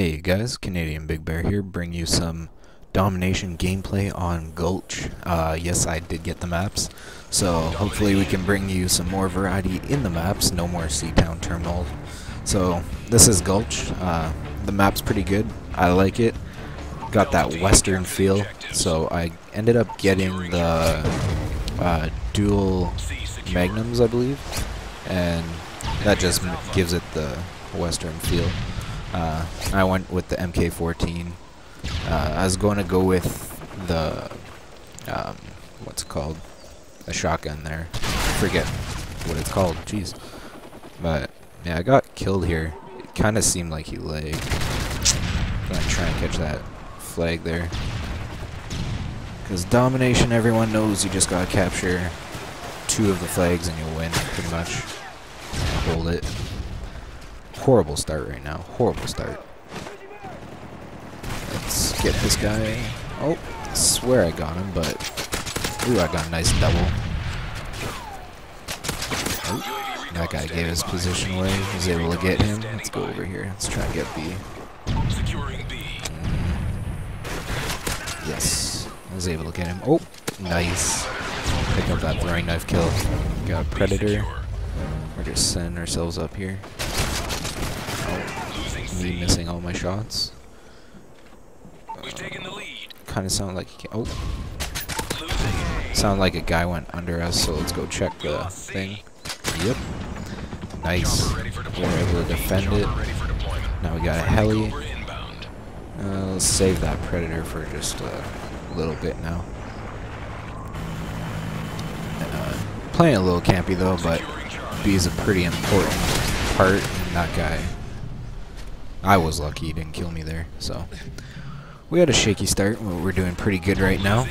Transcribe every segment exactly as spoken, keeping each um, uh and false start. Hey guys, CanadianBigBear here, bring you some domination gameplay on Gulch. Uh, yes, I did get the maps, so hopefully we can bring you some more variety in the maps, no more C-Town terminal. So, this is Gulch. Uh, the map's pretty good, I like it. Got that western feel, so I ended up getting the uh, dual magnums, I believe, and that just gives it the western feel. Uh, I went with the M K fourteen. Uh, I was going to go with the, um, what's it called? A shotgun there. I forget what it's called. Jeez. But, yeah, I got killed here. It kind of seemed like he lagged. I'm going to try and catch that flag there. Because domination, everyone knows you just got to capture two of the flags and you'll win, pretty much. Hold it. Horrible start right now. Horrible start. Let's get this guy. Oh, I swear I got him, but... Ooh, I got a nice double. Oh, that guy gave his position away. He was able to get him. Let's go over here. Let's try and get B. Mm. Yes. I was able to get him. Oh, nice. Pick up that throwing knife kill. Got a predator. We're just sending ourselves up here. Me missing all my shots. We've uh, taken the lead. Kind of sound like he oh, sound like a guy went under us. So let's go check the thing. Yep, nice. We're able to defend it. Now we got a heli. Uh, let's save that predator for just a little bit now. Uh, playing a little campy though, but B is a pretty important part. And that guy. I was lucky he didn't kill me there, so. We had a shaky start, but we're doing pretty good right now.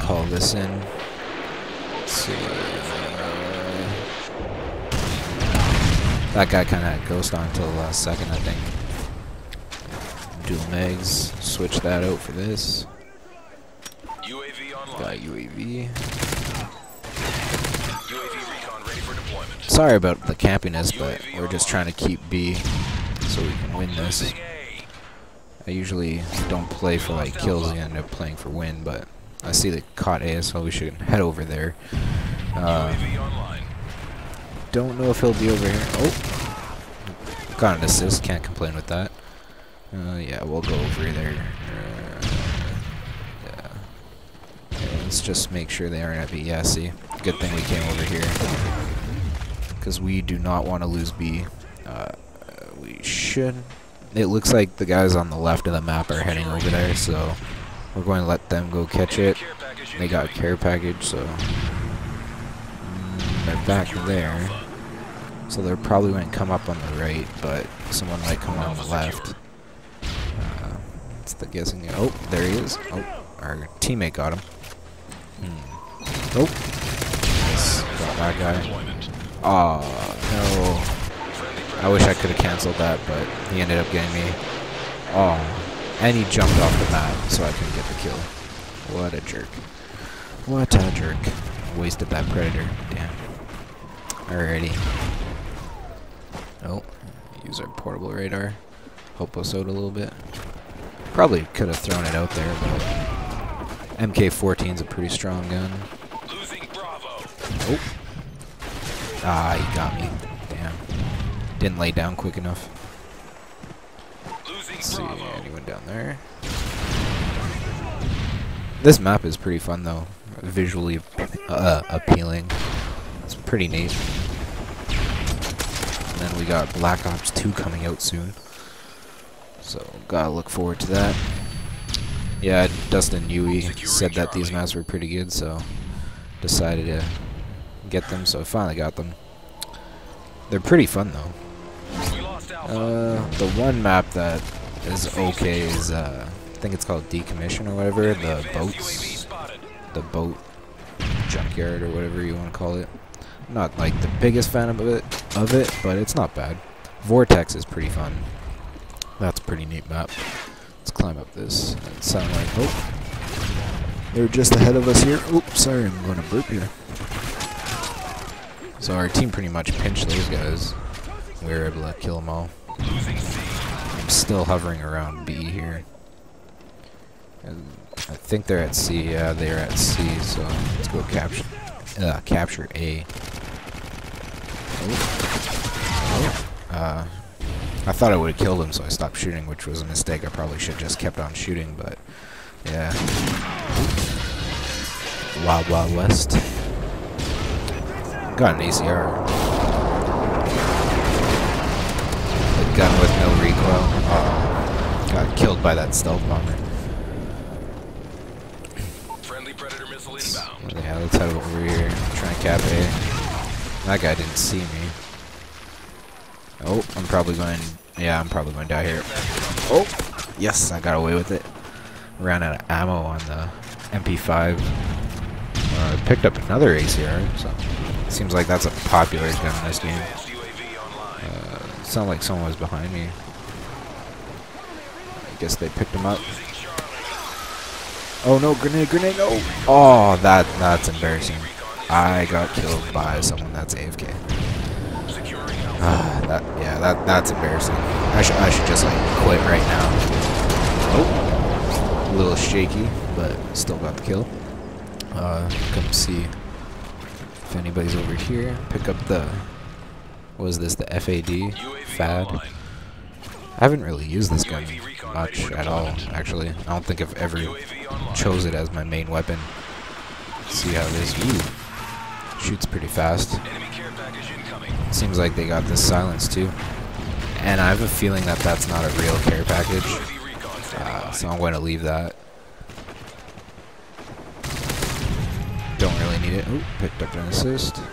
Call this in. Let's see. That guy kind of had ghost on until the last second, I think. Dual mags. Switch that out for this. Got U A V. Sorry about the campiness, but we're just trying to keep B. So we can win this. I usually don't play for like kills, I end up playing for win, but I see the caught A, so we should head over there. Uh, don't know if he'll be over here. Oh! Got an assist, can't complain with that. Uh, yeah, we'll go over there. Uh, yeah. Yeah, let's just make sure they aren't at B. Yeah, see? Good thing we came over here. Because we do not want to lose B. Uh, We should. It looks like the guys on the left of the map are heading over there, so we're going to let them go catch it. They got a care package, so they're back there. So they're probably going to come up on the right, but someone might come on the left. Uh, it's the guessing. Oh, there he is. Oh, our teammate got him. Hmm. Oh, yes, got that guy. Oh no. I wish I could have cancelled that, but he ended up getting me. Oh, and he jumped off the map, so I couldn't get the kill. What a jerk. What a jerk. Wasted that predator. Damn. Alrighty. Oh, use our portable radar. Help us out a little bit. Probably could have thrown it out there, but M K fourteen is a pretty strong gun. Oh. Ah, he got me. Damn. Didn't lay down quick enough. Let's see, anyone down there? This map is pretty fun though. Visually uh, appealing. It's pretty neat. And then we got Black Ops two coming out soon. So, gotta look forward to that. Yeah, Dustin Yui said that these maps were pretty good, so decided to get them, so I finally got them. They're pretty fun though. Uh, the one map that is okay is, uh, I think it's called Decommission or whatever, the boats, the boat junkyard or whatever you want to call it. I'm not like the biggest fan of it, of it, but it's not bad. Vortex is pretty fun. That's a pretty neat map. Let's climb up this. It sounded like, oh, they're just ahead of us here. Oops, sorry, I'm going to burp here. So our team pretty much pinched those guys. We were able to kill them all. still hovering around B here. And I think they're at C. Yeah, they're at C. So let's go capture. Uh, capture A. Oh. Oh. Uh, I thought I would have killed him, so I stopped shooting, which was a mistake. I probably should have just kept on shooting, but yeah. Wild Wild West. Got an A C R. A gun with no recoil. Uh, got killed by that stealth bomber. Friendly predator missile inbound. Yeah, let's head over here. Try and cap A. That guy didn't see me. Oh, I'm probably going. Yeah, I'm probably going to die here. Oh, yes, I got away with it. Ran out of ammo on the M P five. Uh, picked up another A C R, so it seems like that's a popular gun in this game. Uh, it sounded like someone was behind me. I guess they picked him up. Oh no, grenade, grenade, no! Oh, that that's embarrassing. I got killed by someone that's A F K. Ah, that, yeah, that that's embarrassing. I should I should just like quit right now. Oh, a little shaky, but still got the kill. Uh, come see if anybody's over here. Pick up the, what was this, the F A D? F A D. I haven't really used this gun much at all, actually. I don't think I've ever chose it as my main weapon. Let's see how this shoots pretty fast. Seems like they got this silenced too, and I have a feeling that that's not a real care package, uh, so I'm going to leave that. Don't really need it. Ooh, picked up an assist. Hmm,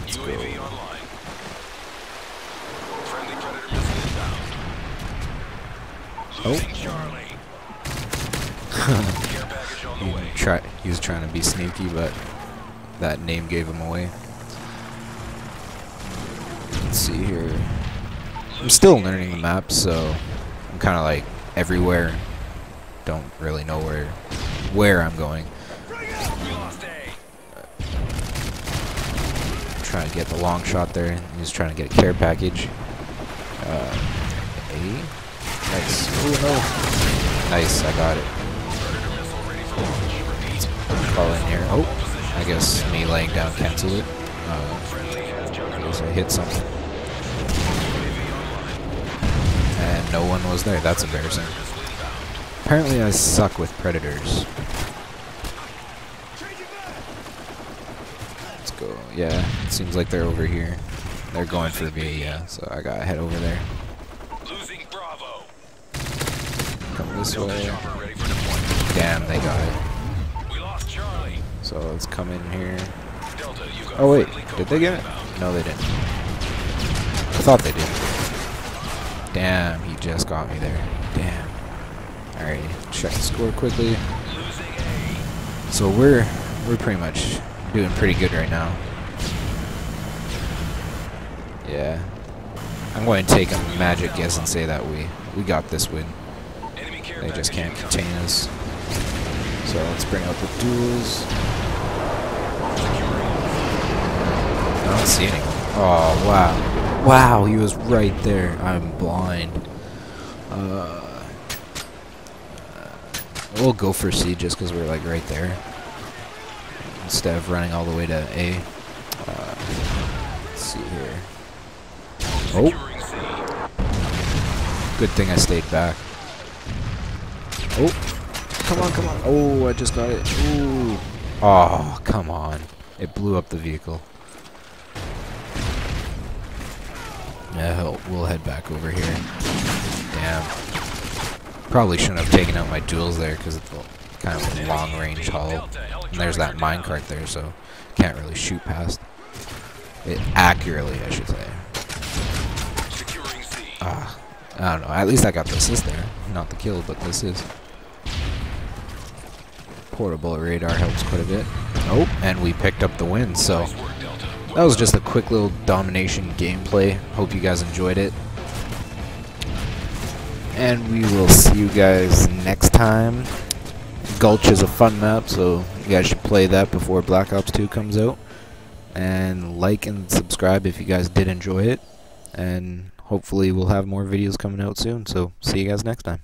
let's go. Oh, try. He was trying to be sneaky, but that name gave him away. Let's see here. I'm still learning the map, so I'm kind of like everywhere. Don't really know where where I'm going. I'm trying to get the long shot there. I'm just trying to get a care package. Uh, A. Nice. Oh no. Nice. I got it. Fall in here. Oh. I guess me laying down cancelled it. Uh, I guess I hit something. And no one was there. That's embarrassing. Apparently I suck with predators. Let's go. Yeah, it seems like they're over here. They're going for B, yeah, so I gotta head over there. Come this way. Damn, they got it. So let's come in here. Oh wait, did they get it? No, they didn't. I thought they did. Damn, he just got me there. Damn. Alright, check the score quickly. So we're we're pretty much doing pretty good right now. Yeah. I'm going to take a magic guess and say that we we got this win. They just can't contain us. So let's bring out the duels. I don't see anyone. Oh, wow. Wow, he was right there. I'm blind. Uh, we'll go for C just because we're like right there, instead of running all the way to A. Uh, let's see here. Oh. Good thing I stayed back. Oh. Come on, come on. Oh, I just got it. Ooh. Oh, come on. It blew up the vehicle. Yeah, we'll head back over here. Damn. Probably shouldn't have taken out my duels there because it's kind of a long range hull. And there's that minecart there, so can't really shoot past it accurately, I should say. Ah, I don't know. At least I got the assist there. Not the kill, but the assist. Portable radar helps quite a bit. Nope, and we picked up the win, so that was just a quick little domination gameplay. Hope you guys enjoyed it. And we will see you guys next time. Gulch is a fun map, so you guys should play that before Black Ops two comes out. And like and subscribe if you guys did enjoy it. and hopefully we'll have more videos coming out soon, so see you guys next time.